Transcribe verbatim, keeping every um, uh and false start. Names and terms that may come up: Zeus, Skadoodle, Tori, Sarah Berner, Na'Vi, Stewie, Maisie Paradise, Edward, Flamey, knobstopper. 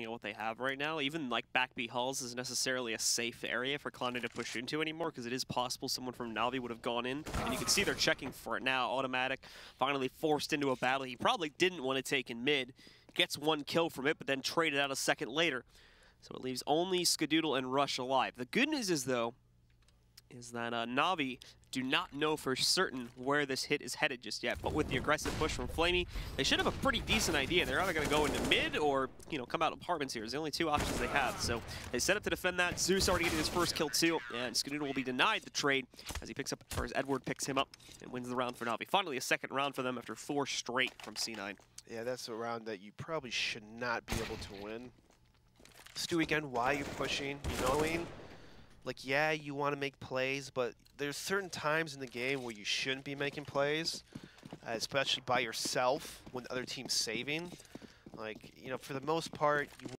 looking at what they have right now. Even like back B hulls isn't necessarily a safe area for Clonin to push into anymore, because it is possible someone from Na'Vi would have gone in, and you can see they're checking for it now. Automatic finally forced into a battle he probably didn't want to take in mid, gets one kill from it, but then traded out a second later. So it leaves only Skadoodle and Rush alive. The good news is, though, is that uh, Na'Vi do not know for certain where this hit is headed just yet, but with the aggressive push from Flamey, they should have a pretty decent idea. They're either going to go into mid or, you know, come out of apartments here. It's the only two options they have. So they set up to defend that. Zeus already getting his first kill too, and Skadoodle will be denied the trade as he picks up, or as Edward picks him up and wins the round for Na'Vi. Finally, a second round for them after four straight from C nine. Yeah, that's a round that you probably should not be able to win. Stewie, again, why you're pushing, knowing. Like, yeah, you want to make plays, but there's certain times in the game where you shouldn't be making plays, uh, especially by yourself when the other team's saving. Like, you know, for the most part, you